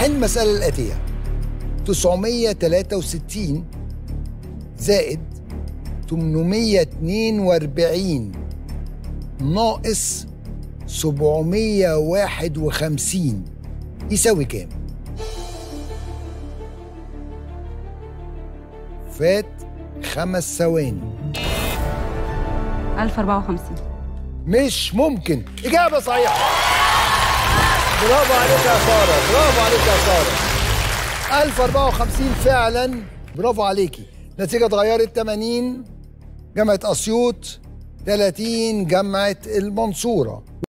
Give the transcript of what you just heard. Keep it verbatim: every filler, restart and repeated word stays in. حل المسألة الآتية: تسعمية وتلاتة وستين زائد تمنمية واتنين واربعين ناقص سبعمية وواحد وخمسين يساوي كام؟ فات خمس ثواني. ألف وأربعة وخمسين. مش ممكن. إجابة صحيحة. برافو عليك يا سارة، برافو عليك يا سارة. ألف وأربعة وخمسين فعلا، برافو عليكي. نتيجة اتغيرت: تمانين جامعة أسيوط، تلاتين جامعة المنصورة.